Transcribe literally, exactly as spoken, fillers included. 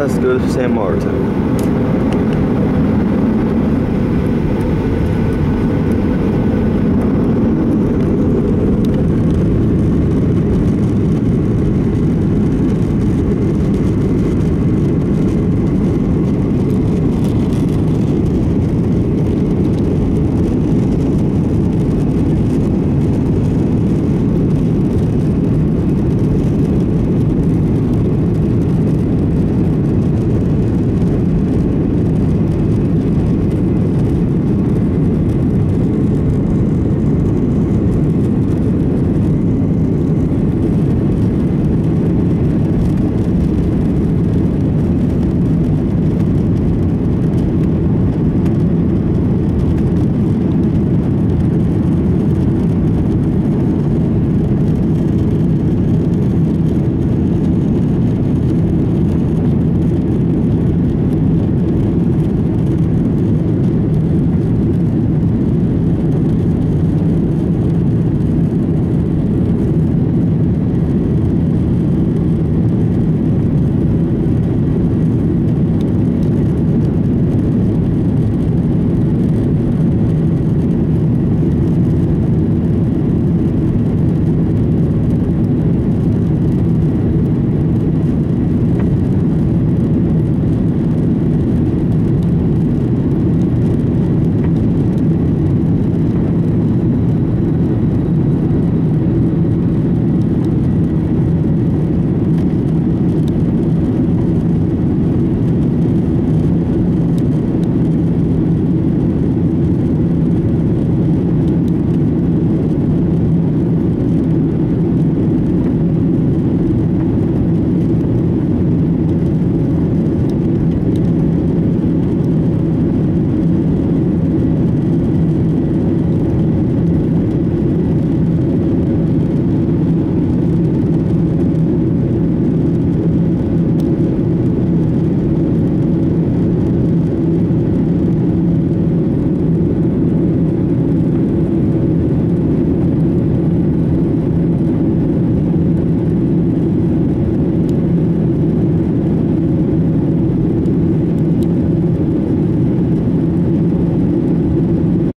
Let's go to Sint Maarten.